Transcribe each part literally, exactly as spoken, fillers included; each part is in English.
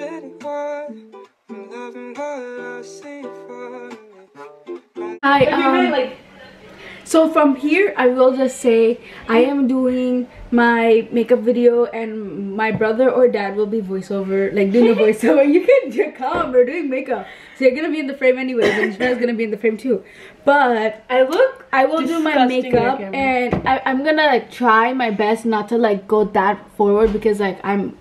Hi, um, so from here I will just say I am doing my makeup video and my brother or dad will be voiceover, like doing a voiceover. You can just come, we're doing makeup. So you're gonna be in the frame anyways, and Shana's gonna be in the frame too. But I look I will do my makeup and I, I'm gonna like try my best not to like go that forward because like I'm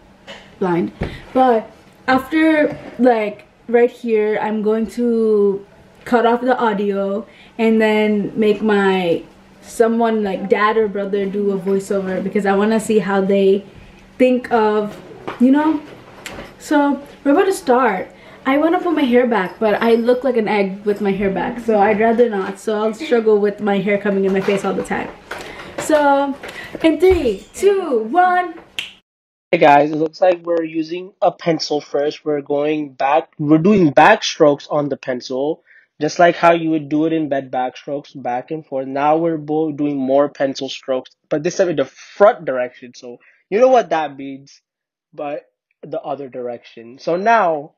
blind. But after like right here I'm going to cut off the audio and then make my someone like dad or brother do a voiceover because I want to see how they think of, you know. So we're about to start. I want to put my hair back, but I look like an egg with my hair back, so I'd rather not. So I'll struggle with my hair coming in my face all the time. So in three, two, one. Hey guys, it looks like we're using a pencil first. We're going back, we're doing backstrokes on the pencil, just like how you would do it in bed, backstrokes back and forth. Now we're both doing more pencil strokes, but this time in the front direction. So you know what that means, but the other direction. So now,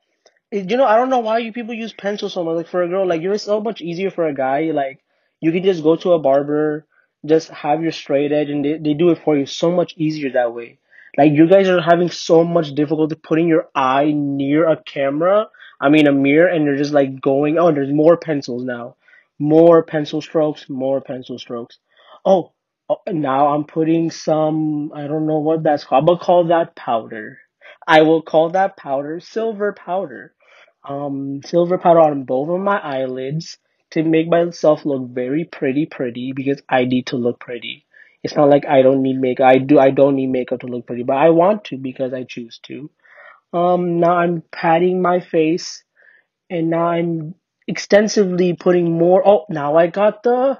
you know, I don't know why you people use pencil so much. Like for a girl, like you're so much easier for a guy. Like you can just go to a barber, just have your straight edge, and they, they do it for you so much easier that way. Like, you guys are having so much difficulty putting your eye near a camera, I mean a mirror, and you're just like going, oh, there's more pencils now. More pencil strokes, more pencil strokes. Oh, oh now I'm putting some, I don't know what that's called, but call that powder. I will call that powder silver powder. Um, silver powder on both of my eyelids to make myself look very pretty, pretty, because I need to look pretty. It's not like I don't need makeup. I do. I don't need makeup to look pretty, but I want to because I choose to. Um, now I'm patting my face, and now I'm extensively putting more. Oh, now I got the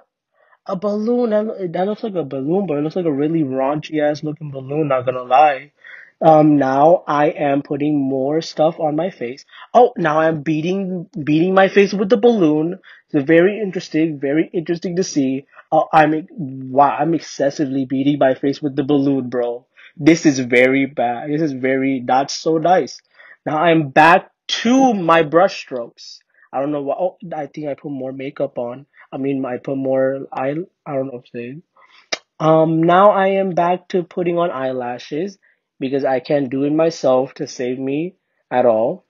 a balloon. That looks like a balloon, but it looks like a really raunchy ass looking balloon. Not gonna lie. Um, now I am putting more stuff on my face. Oh, now I'm beating beating my face with the balloon. It's very interesting, very interesting to see. Oh, I'm wow, I'm excessively beating my face with the balloon, bro. This is very bad. This is very not so nice. Now I'm back to my brush strokes. I don't know what. Oh, I think I put more makeup on. I mean, I put more. I I don't know if they. Um, now I am back to putting on eyelashes, because I can't do it myself to save me at all.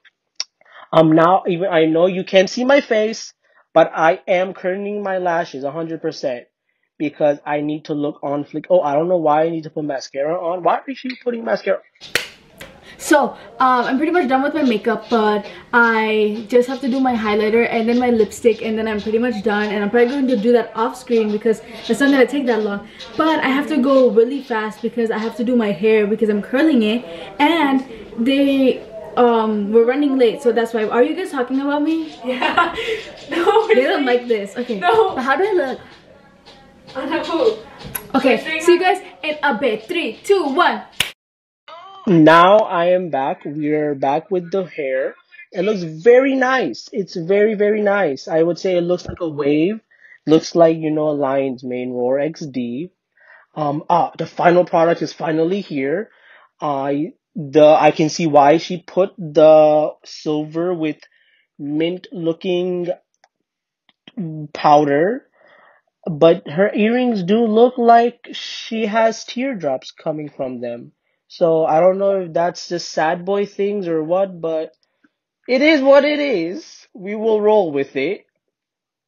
Um, now even I know you can't see my face, but I am curling my lashes one hundred percent because I need to look on flick. Oh, I don't know why I need to put mascara on. Why are you putting mascara? So, um, I'm pretty much done with my makeup, but I just have to do my highlighter and then my lipstick, and then I'm pretty much done. And I'm probably going to do that off screen because it's not going to take that long. But I have to go really fast because I have to do my hair because I'm curling it. And they um, were running late, so that's why. Are you guys talking about me? Yeah. No, they don't like this. Okay. No. But how do I look? I don't know. Okay, see you guys in a bit. Three, two, one. Now I am back. We are back with the hair. It looks very nice. It's very, very nice. I would say it looks like a wave. Looks like, you know, a lion's mane roar X D. Um, ah, the final product is finally here. I, the, I can see why she put the silver with mint looking powder. But her earrings do look like she has teardrops coming from them. So I don't know if that's just sad boy things or what, but it is what it is. We will roll with it.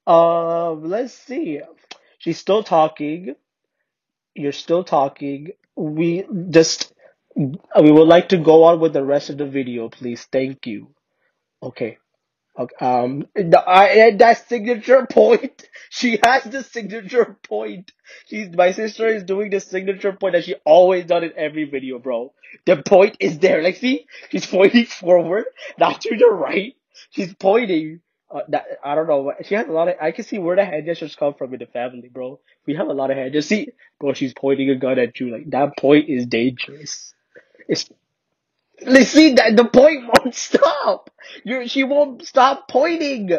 Uh, let's see. She's still talking. You're still talking. We just, we would like to go on with the rest of the video, please. Thank you. Okay. Okay. Um, I, that signature point. She has the signature point. She's, my sister is doing the signature point that she always done in every video, bro. The point is there. Like, see? She's pointing forward, not to the right. She's pointing. Uh, that, I don't know. She has a lot of, I can see where the hand gestures come from in the family, bro. We have a lot of hand gestures. See? Bro, she's pointing a gun at you. Like, that point is dangerous. It's, like, see, that, the point won't stop. You're, she won't stop pointing.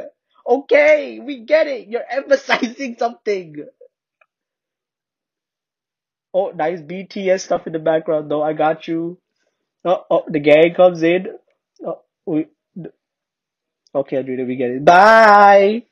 Okay, we get it. You're emphasizing something. Oh, nice B T S stuff in the background, though. I got you. Oh, oh the gang comes in. Oh, We, okay, Adriana, we get it. Bye.